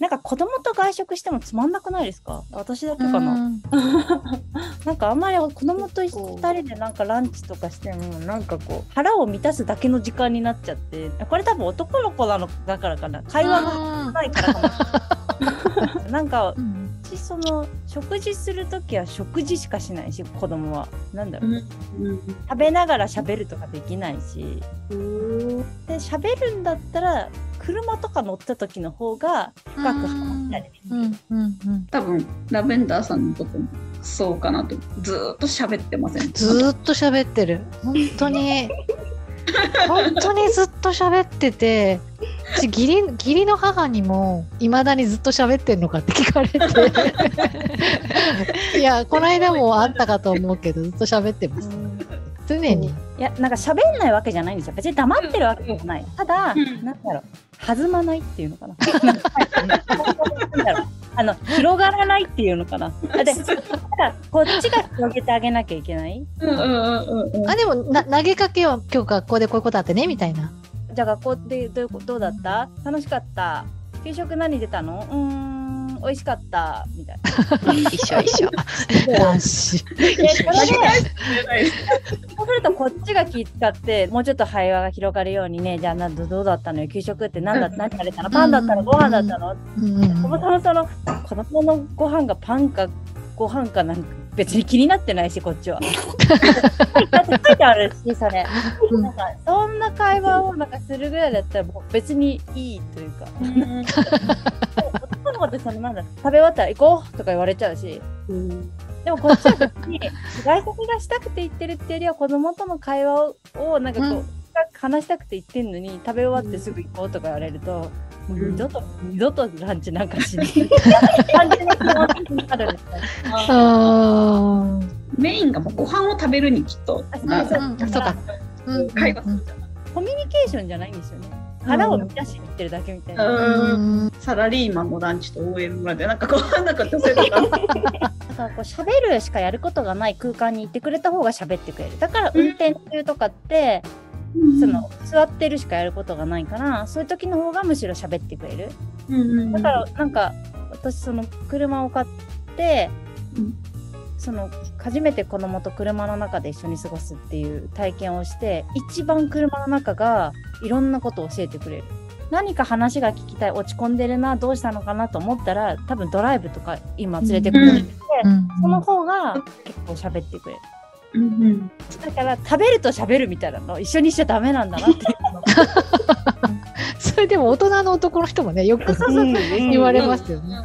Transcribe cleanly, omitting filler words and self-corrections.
なんか子供と外食してもつまんなくないですか？私だけかな。なんかあんまり子供と2人でなんかランチとかしてもなんかこう腹を満たすだけの時間になっちゃって、これ多分男の子なのだからかな、会話がないからかな。なんか私その食事するときは食事しかしないし、子供はなんだろう、食べながら喋るとかできないし、で喋るんだったら車とか乗った時の方が深く話したり、多分ラベンダーさんのとこもそうかなと。ずーっと喋ってません？ずーっと喋ってる、本当に。本当にずっと喋ってて、義理の母にもいまだにずっと喋ってんのかって聞かれて。いや、この間もあったかと思うけどずっと喋ってます、常に。いや、なんか喋んないわけじゃないんですよ、別に黙ってるわけじゃない。ただ、なんだろう、弾まないっていうのかな。広がらないっていうのかな。で、こっちが広げてあげなきゃいけない。あ、でも投げかけは今日学校でこういうことあってねみたいな。じゃあ学校でどうだった？楽しかった。給食何出たの？美味しかったみたいな。一緒。男子。それで、そうするとこっちが気使って、もうちょっと会話が広がるようにね、じゃあどうだったのよ、給食って何食べたの、パンだったの、ご飯だったの。その子供のご飯がパンかご飯かなんか別に気になってないし、こっちは。だって書いてあるし、それ。なんかそんな会話をなんかするぐらいだったらもう別にいいというか。そのなんだ、食べ終わったら行こうとか言われちゃうし、でもこっちは別に外国がしたくて行ってるっていうよりは子供との会話をなんかこう、話したくて行ってんのに食べ終わってすぐ行こうとか言われると、もう二度とランチなんかしない。メインがもうご飯を食べるにきっと会話するじゃない、コミュニケーションじゃないんですよね。腹を満たしに行ってるだけみたいな。サラリーマンのランチと OL までなんかこうなんか女性とか。なんかこう喋るしかやることがない空間にいてくれた方が喋ってくれる。だから運転中とかって、その座ってるしかやることがないから、そういう時の方がむしろ喋ってくれる。だからなんか私その車を買って。その初めて子供と車の中で一緒に過ごすっていう体験をして、一番車の中がいろんなことを教えてくれる。何か話が聞きたい、落ち込んでるな、どうしたのかなと思ったら多分ドライブとか今連れてくれて、その方が結構喋ってくれる。だから食べると喋るみたいなの一緒にしちゃダメなんだなって。それでも大人の男の人もね、よく言われますよね。